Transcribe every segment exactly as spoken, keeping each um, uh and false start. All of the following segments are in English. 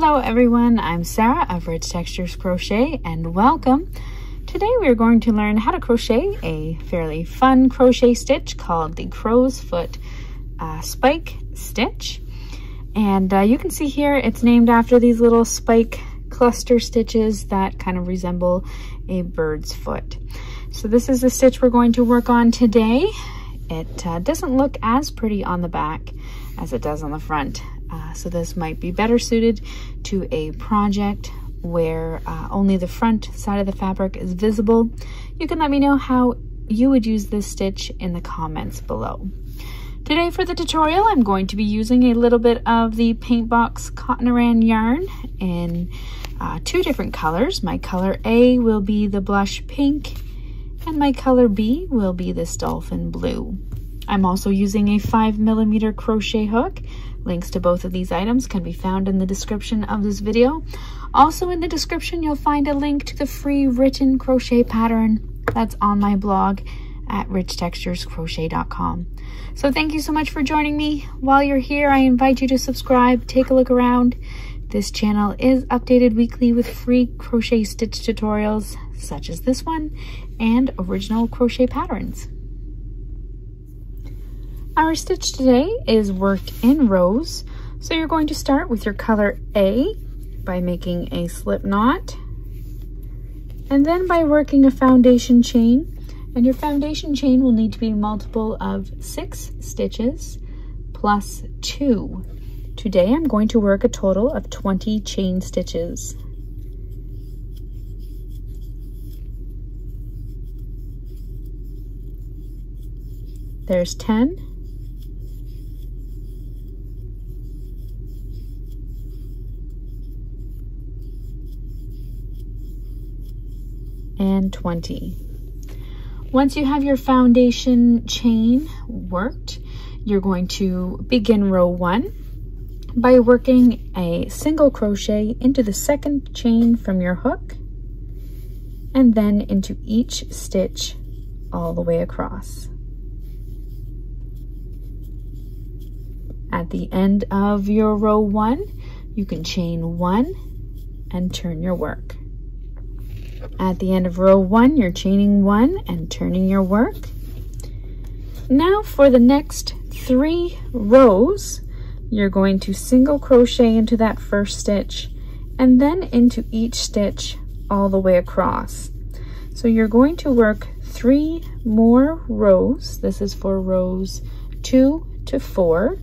Hello everyone, I'm Sarah of Rich Textures Crochet and welcome. Today we're going to learn how to crochet a fairly fun crochet stitch called the Crow's Foot uh, Spike Stitch. And uh, you can see here it's named after these little spike cluster stitches that kind of resemble a bird's foot. So this is the stitch we're going to work on today. It uh, doesn't look as pretty on the back as it does on the front. Uh, so this might be better suited to a project where uh, only the front side of the fabric is visible. You can let me know how you would use this stitch in the comments below. Today for the tutorial, I'm going to be using a little bit of the Paintbox Cotton Aran yarn in uh, two different colors. My color A will be the blush pink and my color B will be this dolphin blue. I'm also using a five millimeter crochet hook. Links to both of these items can be found in the description of this video. Also in the description, you'll find a link to the free written crochet pattern that's on my blog at rich textures crochet dot com. So thank you so much for joining me. While you're here, I invite you to subscribe, take a look around. This channel is updated weekly with free crochet stitch tutorials, such as this one, and original crochet patterns. Our stitch today is worked in rows. So you're going to start with your color A by making a slip knot and then by working a foundation chain. And your foundation chain will need to be a multiple of six stitches plus two. Today I'm going to work a total of twenty chain stitches. There's ten. And twenty. Once you have your foundation chain worked, you're going to begin row one by working a single crochet into the second chain from your hook and then into each stitch all the way across. At the end of your row one, you can chain one and turn your work. At the end of row one, you're chaining one and turning your work. Now for the next three rows, you're going to single crochet into that first stitch and then into each stitch all the way across. So you're going to work three more rows. This is for rows two to four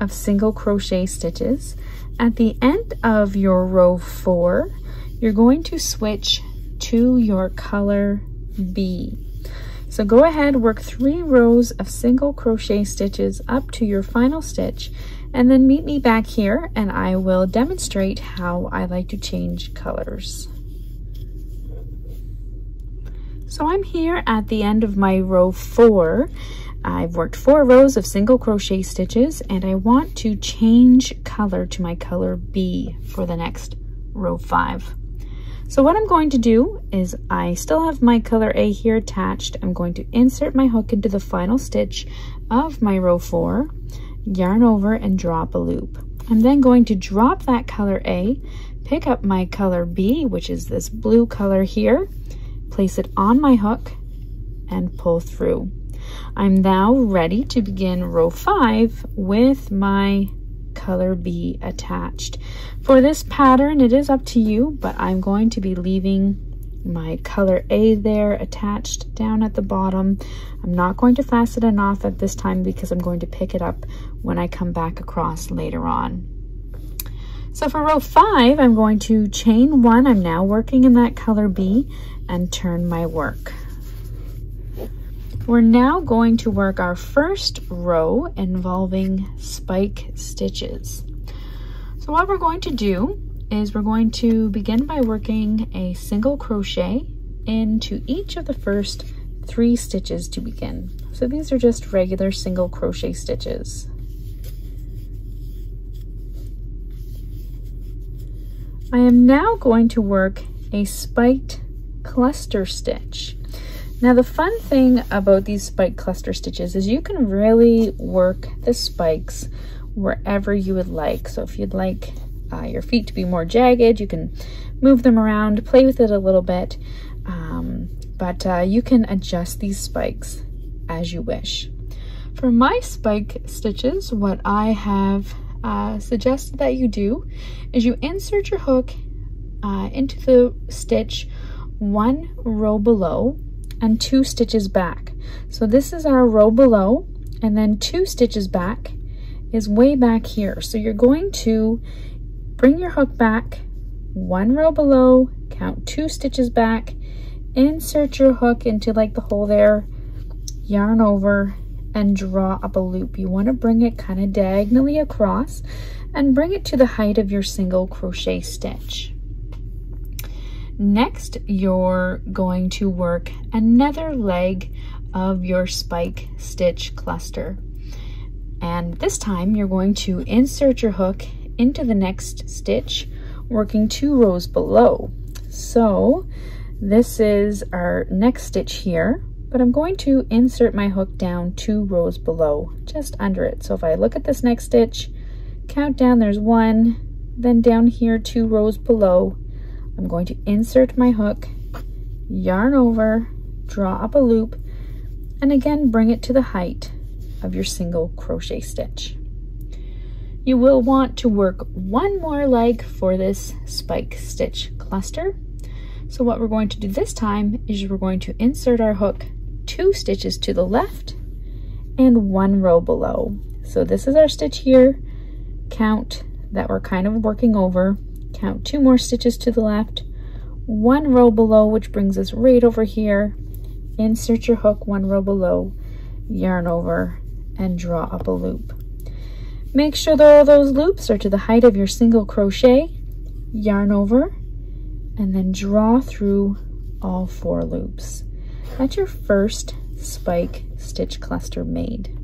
of single crochet stitches. At the end of your row four, you're going to switch to your color B. So go ahead, work three rows of single crochet stitches up to your final stitch, and then meet me back here and I will demonstrate how I like to change colors. So I'm here at the end of my row four. I've worked four rows of single crochet stitches and I want to change color to my color B for the next row five. So what I'm going to do is I still have my color A here attached. I'm going to insert my hook into the final stitch of my row four, yarn over and drop a loop. I'm then going to drop that color A, pick up my color B, which is this blue color here, place it on my hook and pull through. I'm now ready to begin row five with my color B attached. For this pattern, it is up to you, but I'm going to be leaving my color A there attached down at the bottom. I'm not going to fasten it off at this time because I'm going to pick it up when I come back across later on. So for row five, I'm going to chain one. I'm now working in that color B and turn my work. We're now going to work our first row involving spike stitches. So what we're going to do is we're going to begin by working a single crochet into each of the first three stitches to begin. So these are just regular single crochet stitches. I am now going to work a spiked cluster stitch. Now the fun thing about these spike cluster stitches is you can really work the spikes wherever you would like. So if you'd like uh, your feet to be more jagged. You can move them around, play with it a little bit, um, but uh, you can adjust these spikes as you wish. For my spike stitches, what I have uh, suggested that you do is you insert your hook uh, into the stitch one row below and two stitches back. So this is our row below, and then two stitches back is way back here. So you're going to bring your hook back one row below, count two stitches back, insert your hook into like the hole there, yarn over, and draw up a loop. You want to bring it kind of diagonally across and bring it to the height of your single crochet stitch. Next, you're going to work another leg of your spike stitch cluster. And this time you're going to insert your hook into the next stitch, working two rows below. So this is our next stitch here, but I'm going to insert my hook down two rows below, just under it. So if I look at this next stitch, count down, there's one, then down here two rows below, I'm going to insert my hook, yarn over, draw up a loop, and again bring it to the height of your single crochet stitch. You will want to work one more leg for this spike stitch cluster. So what we're going to do this time is we're going to insert our hook two stitches to the left and one row below. So this is our stitch here, count that we're kind of working over, count two more stitches to the left, one row below, which brings us right over here, insert your hook one row below, yarn over, and draw up a loop. Make sure that all those loops are to the height of your single crochet, yarn over, and then draw through all four loops. That's your first spike stitch cluster made.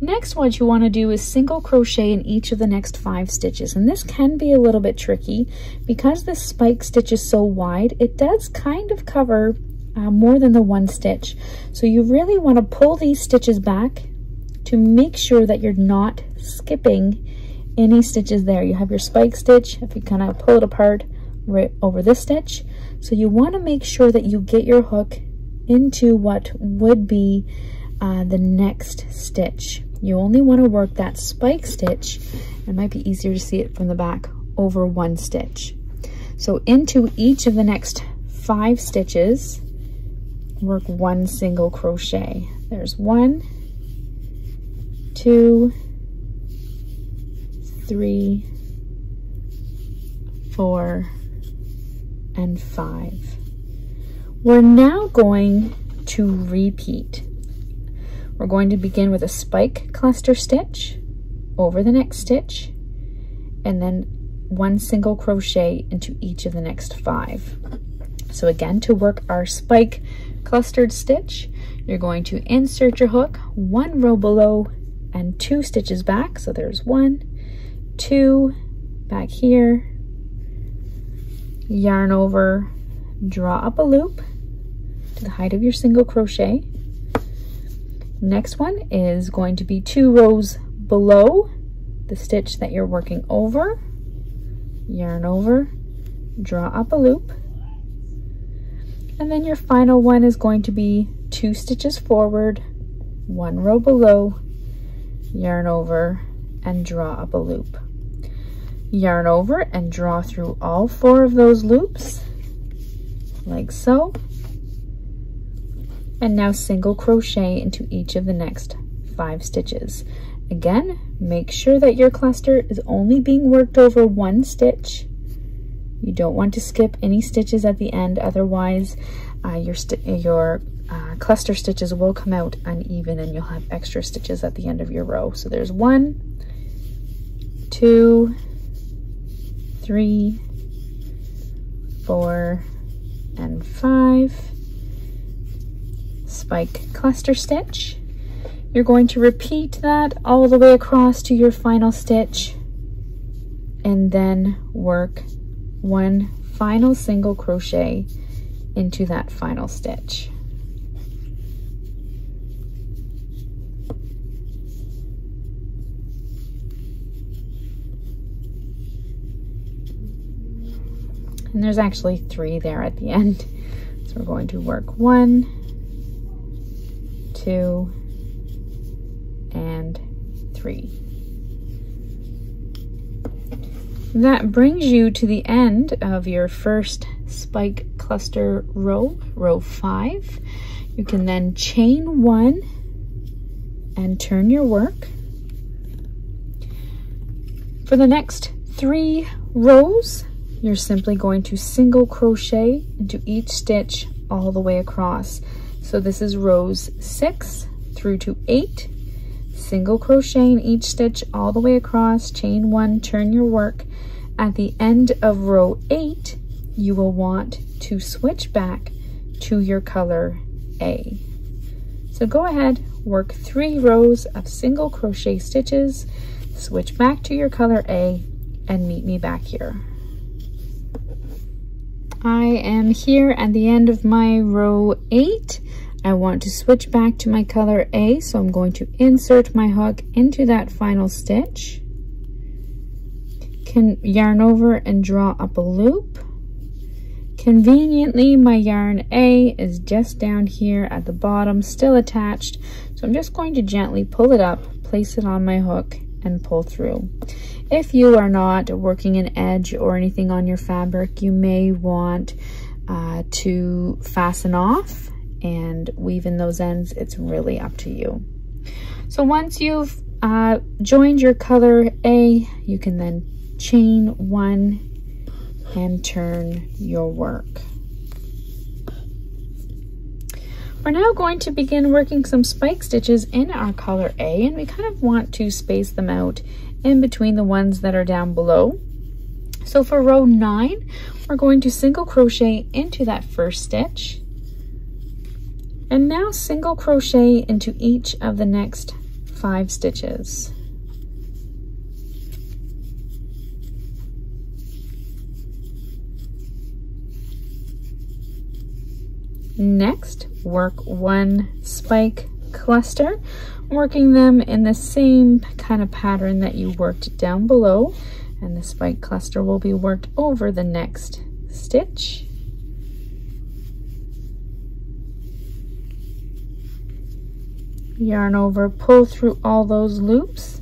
Next, what you want to do is single crochet in each of the next five stitches, and this can be a little bit tricky because this spike stitch is so wide. It does kind of cover uh, more than the one stitch, so you really want to pull these stitches back to make sure that you're not skipping any stitches there. You have your spike stitch, if you kind of pull it apart, right over this stitch. So you want to make sure that you get your hook into what would be uh, the next stitch. You only want to work that spike stitch, it might be easier to see it from the back, over one stitch. So into each of the next five stitches, work one single crochet. There's one, two, three, four, and five. We're now going to repeat. We're going to begin with a spike cluster stitch over the next stitch, and then one single crochet into each of the next five. So again, to work our spike clustered stitch, you're going to insert your hook one row below and two stitches back. So there's one, two, back here, yarn over, draw up a loop to the height of your single crochet. Next one is going to be two rows below the stitch that you're working over, yarn over, draw up a loop. And then your final one is going to be two stitches forward, one row below, yarn over, and draw up a loop. Yarn over and draw through all four of those loops, like so, and now single crochet into each of the next five stitches. Again, make sure that your cluster is only being worked over one stitch. You don't want to skip any stitches at the end, otherwise uh, your, your uh, cluster stitches will come out uneven and you'll have extra stitches at the end of your row. So there's one, two, three, four, and five. Spike cluster stitch. You're going to repeat that all the way across to your final stitch, and then work one final single crochet into that final stitch. and there's actually three there at the end. So we're going to work one, two, and three. That brings you to the end of your first spike cluster row, row five. You can then chain one and turn your work. For the next three rows, you're simply going to single crochet into each stitch all the way across. So this is rows six through to eight. Single crochet in each stitch all the way across, chain one, turn your work. At the end of row eight, you will want to switch back to your color A. So go ahead, work three rows of single crochet stitches, switch back to your color A, and meet me back here. I am here at the end of my row eight. I want to switch back to my color A, so I'm going to insert my hook into that final stitch. Can yarn over and draw up a loop. Conveniently, my yarn A is just down here at the bottom, still attached. So I'm just going to gently pull it up, place it on my hook, and pull through. If you are not working an edge or anything on your fabric, you may want uh, to fasten off and weave in those ends. It's really up to you. So once you've uh, joined your color A, you can then chain one and turn your work. We're now going to begin working some spike stitches in our color A, and we kind of want to space them out in between the ones that are down below. So for row nine, we're going to single crochet into that first stitch. And now single crochet into each of the next five stitches. Next, work one spike cluster, working them in the same kind of pattern that you worked down below, and the spike cluster will be worked over the next stitch. Yarn over, pull through all those loops.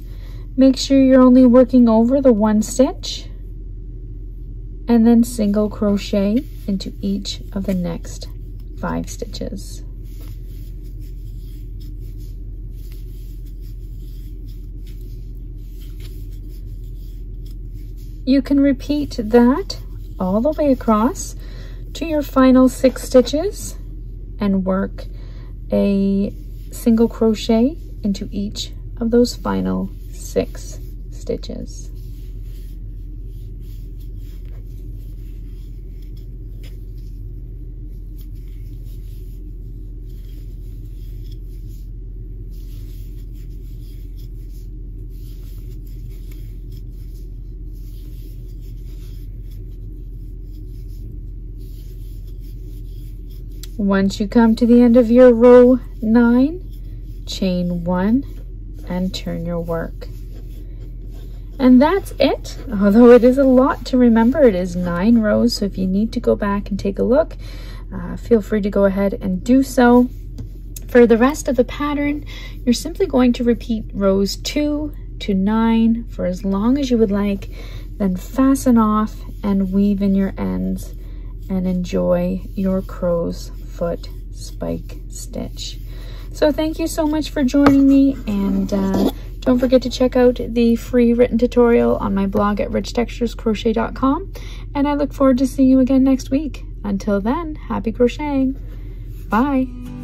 Make sure you're only working over the one stitch, and then single crochet into each of the next five stitches. You can repeat that all the way across to your final six stitches and work a single crochet into each of those final six stitches. Once you come to the end of your row nine, chain one and turn your work. And that's it. Although it is a lot to remember, it is nine rows, so if you need to go back and take a look, uh, feel free to go ahead and do so. For the rest of the pattern, you're simply going to repeat rows two to nine for as long as you would like, then fasten off and weave in your ends and enjoy your crow's foot spike stitch. So thank you so much for joining me, and uh, don't forget to check out the free written tutorial on my blog at rich textures crochet dot com, and I look forward to seeing you again next week. Until then, happy crocheting. Bye.